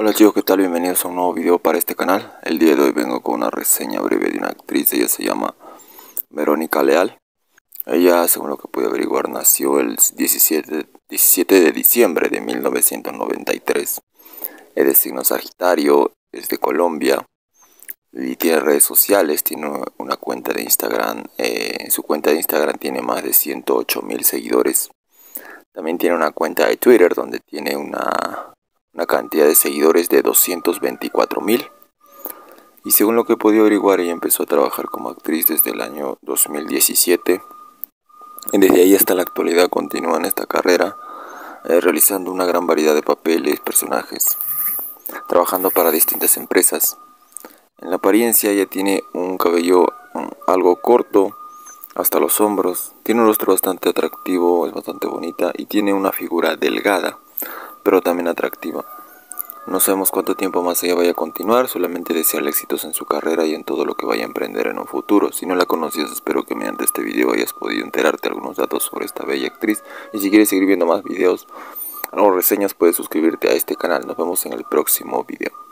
Hola chicos, ¿qué tal? Bienvenidos a un nuevo video para este canal. El día de hoy vengo con una reseña breve de una actriz. Ella se llama Verónica Leal. Ella, según lo que pude averiguar, nació el 17 de diciembre de 1993. Es de signo Sagitario, es de Colombia y tiene redes sociales. Tiene una cuenta de Instagram. En su cuenta de Instagram tiene más de 108.000 seguidores. También tiene una cuenta de Twitter donde tiene una cantidad de seguidores de 224.000, y según lo que he podido averiguar, ella empezó a trabajar como actriz desde el año 2017 y desde ahí hasta la actualidad continúa en esta carrera, realizando una gran variedad de papeles, personajes, trabajando para distintas empresas. En la apariencia ella tiene un cabello algo corto hasta los hombros, tiene un rostro bastante atractivo, es bastante bonita y tiene una figura delgada pero también atractiva. No sabemos cuánto tiempo más ella vaya a continuar, solamente desearle éxitos en su carrera y en todo lo que vaya a emprender en un futuro. Si no la conocías, espero que mediante este video hayas podido enterarte de algunos datos sobre esta bella actriz. Y si quieres seguir viendo más videos o reseñas, puedes suscribirte a este canal. Nos vemos en el próximo video.